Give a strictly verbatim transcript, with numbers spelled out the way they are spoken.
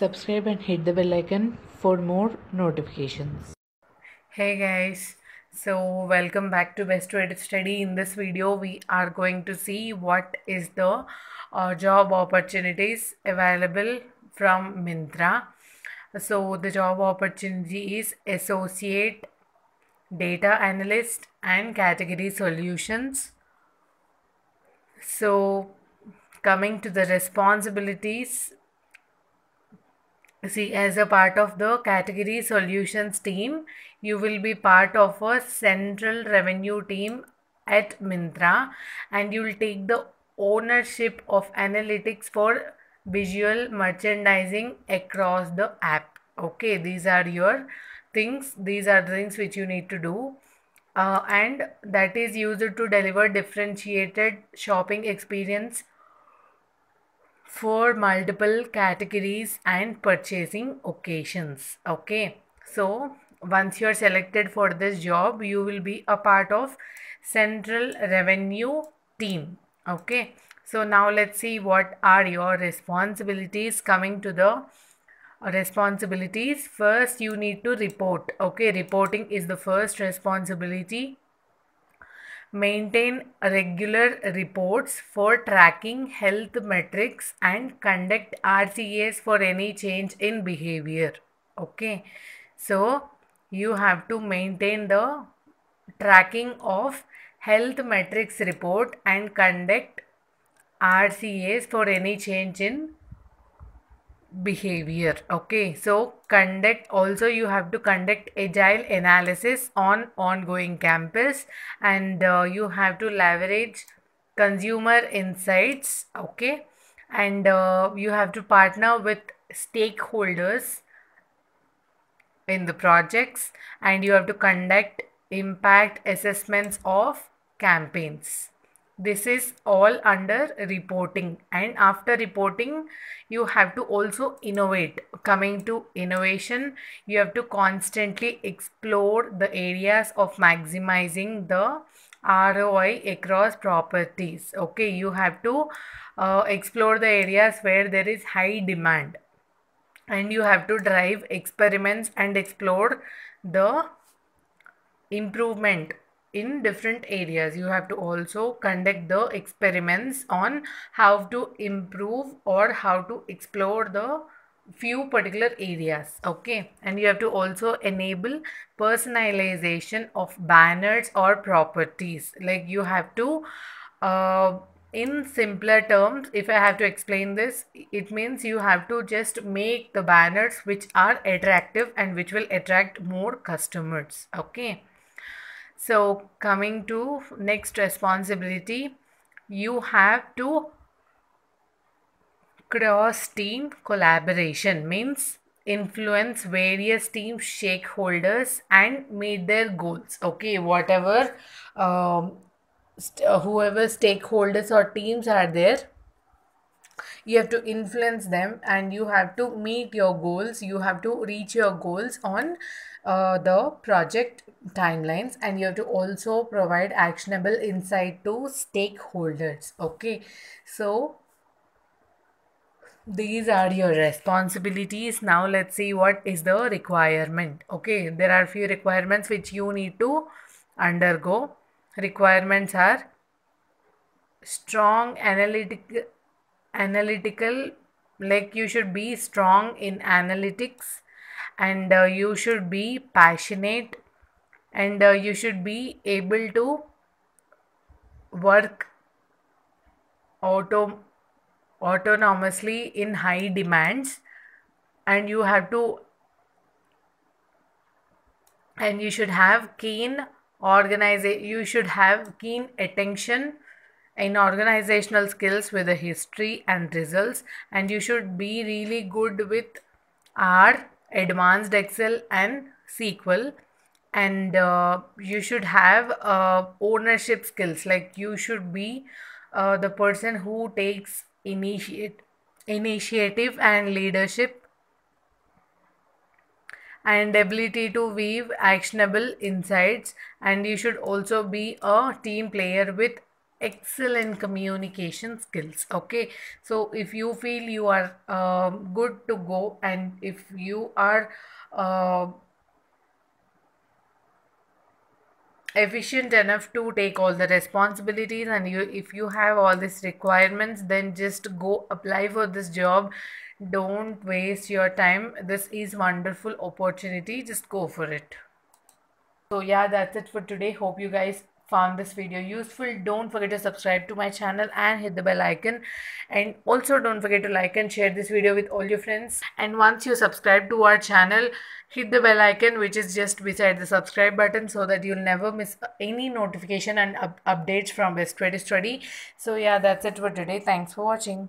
subscribe and hit the bell icon for more notifications. Hey guys, so welcome back to Best Way to Study. In this video we are going to see what is the uh, job opportunities available from Myntra. So the job opportunity is associate data analyst and category solutions. So coming to the responsibilities, see, as a part of the category solutions team, you will be part of a central revenue team at Myntra, and you will take the ownership of analytics for visual merchandising across the app. Okay, these are your things. These are the things which you need to do. Uh, and that is used to deliver differentiated shopping experience for multiple categories and purchasing occasions. Okay, so once you are selected for this job, you will be a part of central revenue team. Okay, so now let's see what are your responsibilities. Coming to the responsibilities, first you need to report. Okay, reporting is the first responsibility. Maintain regular reports for tracking health metrics and conduct R C As for any change in behavior. Okay, so you have to maintain the tracking of health metrics report and conduct R C As for any change in behavior. Okay, so conduct also you have to conduct agile analysis on ongoing campus, and uh, you have to leverage consumer insights. Okay, and uh, you have to partner with stakeholders in the projects, and you have to conduct impact assessments of campaigns. This is all under reporting. And after reporting, you have to also innovate. Coming to innovation, you have to constantly explore the areas of maximizing the R O I across properties. Okay, you have to uh, explore the areas where there is high demand, and you have to drive experiments and explore the improvement in different areas. You have to also conduct the experiments on how to improve or how to explore the few particular areas. Okay, and you have to also enable personalization of banners or properties. Like you have to uh, in simpler terms, if I have to explain this, it means you have to just make the banners which are attractive and which will attract more customers. Okay, so coming to next responsibility, you have to cross team collaboration, means influence various team stakeholders and meet their goals. Okay, whatever um, st whoever stakeholders or teams are there, you have to influence them, and you have to meet your goals. You have to reach your goals on uh, the project timelines, and you have to also provide actionable insight to stakeholders. Okay, so these are your responsibilities. Now let's see what is the requirement. Okay, there are few requirements which you need to undergo. Requirements are strong analytical analytical like you should be strong in analytics, and uh, you should be passionate, and uh, you should be able to work auto autonomously in high demands, and you have to and you should have keen organization you should have keen attention in organizational skills with a history and results, and you should be really good with R, advanced Excel and S Q L, and uh, you should have uh, ownership skills. Like you should be uh, the person who takes initiate initiative and leadership, and ability to weave actionable insights, and you should also be a team player with excellent communication skills. Okay, so if you feel you are uh, good to go, and if you are uh, efficient enough to take all the responsibilities, and you if you have all these requirements, then just go apply for this job. Don't waste your time. This is wonderful opportunity. Just go for it. So yeah, that's it for today. Hope you guys found this video useful. Don't forget to subscribe to my channel and hit the bell icon, and also don't forget to like and share this video with all your friends. And once you subscribe to our channel, hit the bell icon, which is just beside the subscribe button, so that you'll never miss any notification and up updates from Best Way to Study. So yeah, that's it for today. Thanks for watching.